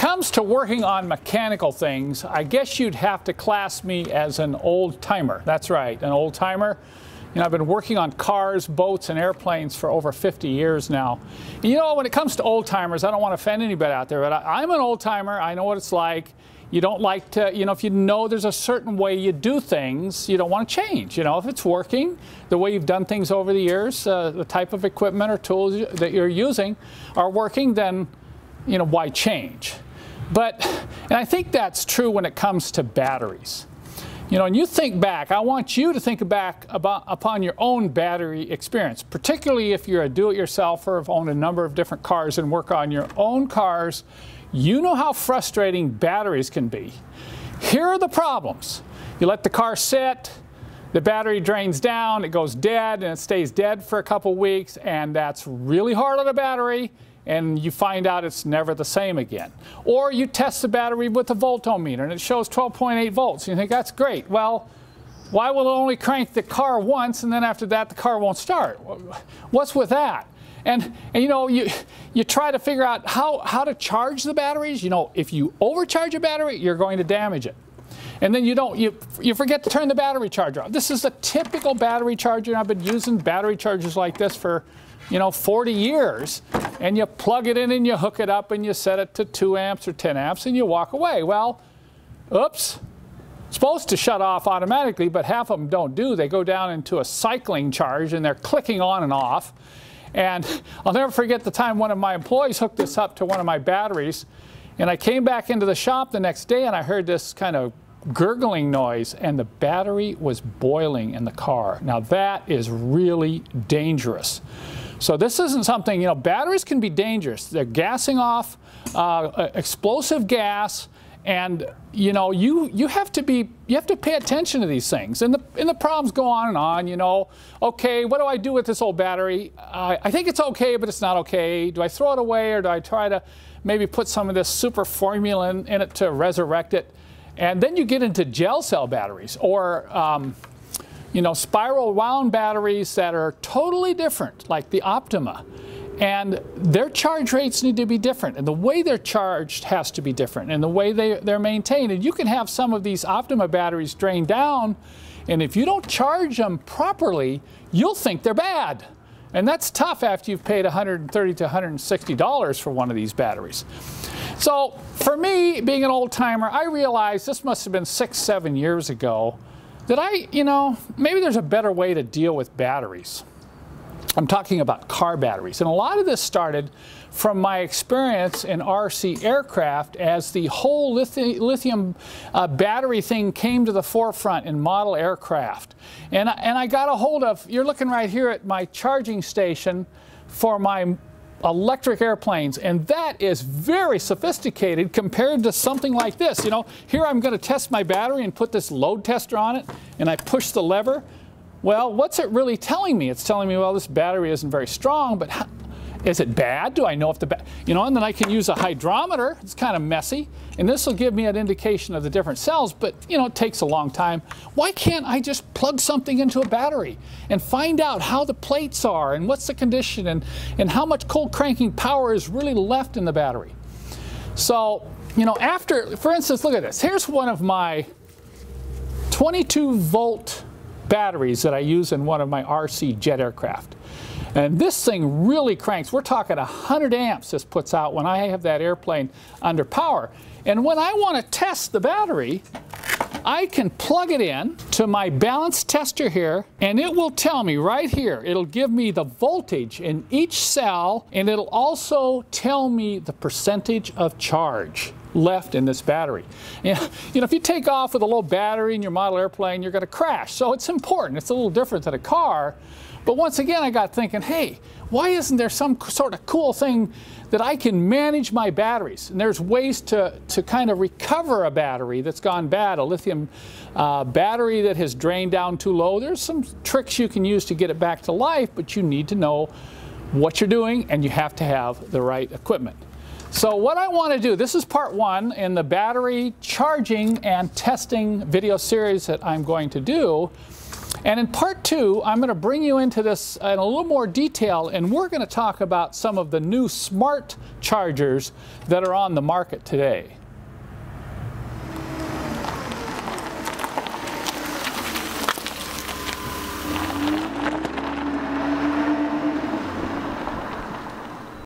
comes to working on mechanical things, I guess you'd have to class me as an old timer. That's right, an old timer. You know, I've been working on cars, boats, and airplanes for over 50 years now. You know, when it comes to old timers, I don't want to offend anybody out there, but I'm an old timer. I know what it's like. You don't like to, you know, if you know there's a certain way you do things, you don't want to change. You know, if it's working, the way you've done things over the years, the type of equipment or tools that you're using are working, then, you know, why change? But, and I think that's true when it comes to batteries. You know, and you think back, I want you to think back upon your own battery experience, particularly if you're a do-it-yourselfer, have owned a number of different cars and work on your own cars. You know how frustrating batteries can be. Here are the problems. You let the car sit, the battery drains down, it goes dead, and it stays dead for a couple weeks, and that's really hard on a battery. And you find out it's never the same again. Or you test the battery with a voltometer and it shows 12.8 volts. You think, that's great. Well, why will it only crank the car once and then after that the car won't start? What's with that? And you know, you try to figure out how to charge the batteries. You know, if you overcharge a battery, you're going to damage it. And then you forget to turn the battery charger on. This is a typical battery charger. I've been using battery chargers like this for, you know, 40 years. And you plug it in and you hook it up and you set it to 2 amps or 10 amps and you walk away. Well, oops, it's supposed to shut off automatically, but half of them don't do. They go down into a cycling charge and they're clicking on and off. And I'll never forget the time one of my employees hooked this up to one of my batteries. And I came back into the shop the next day and I heard this kind of gurgling noise and the battery was boiling in the car. Now that is really dangerous. So this isn't something, you know, batteries can be dangerous. They're gassing off explosive gas, and you know, you have to pay attention to these things. And the problems go on and on, you know. Okay, what do I do with this old battery? I think it's okay, but it's not okay. Do I throw it away, or do I try to maybe put some of this super formula in it to resurrect it? And then you get into gel cell batteries, or you know, spiral wound batteries that are totally different, like the Optima. And their charge rates need to be different, and the way they're charged has to be different, and the way they're maintained. And you can have some of these Optima batteries drain down, and if you don't charge them properly, you'll think they're bad. And that's tough after you've paid $130 to $160 for one of these batteries. So for me, being an old timer, I realized this must have been 6 or 7 years ago, that you know, maybe there's a better way to deal with batteries. I'm talking about car batteries. And a lot of this started from my experience in RC aircraft as the whole lithium battery thing came to the forefront in model aircraft. And I got a hold of, you're looking right here at my charging station for my electric airplanes, and that is very sophisticated compared to something like this. You know, here I'm going to test my battery and put this load tester on it, and I push the lever. Well, what's it really telling me? It's telling me, well, this battery isn't very strong, but is it bad? Do I know if you know, and then I can use a hydrometer. It's kind of messy, and this will give me an indication of the different cells, but you know, it takes a long time. Why can't I just plug something into a battery and find out how the plates are and what's the condition and how much cold cranking power is really left in the battery? So, you know, after, for instance, look at this. Here's one of my 22-volt batteries that I use in one of my RC jet aircraft. And this thing really cranks. We're talking 100 amps this puts out when I have that airplane under power. And when I want to test the battery, I can plug it in to my balance tester here, and it will tell me right here. It'll give me the voltage in each cell, and it'll also tell me the percentage of charge left in this battery. You know, if you take off with a low battery in your model airplane, you're going to crash. So it's important. It's a little different than a car. But once again, I got thinking, hey, why isn't there some sort of cool thing that I can manage my batteries? And there's ways to kind of recover a battery that's gone bad, a lithium battery that has drained down too low. There's some tricks you can use to get it back to life, but you need to know what you're doing, and you have to have the right equipment. So what I want to do, this is part 1 in the battery charging and testing video series that I'm going to do. And in part two, I'm going to bring you into this in a little more detail, and we're going to talk about some of the new smart chargers that are on the market today.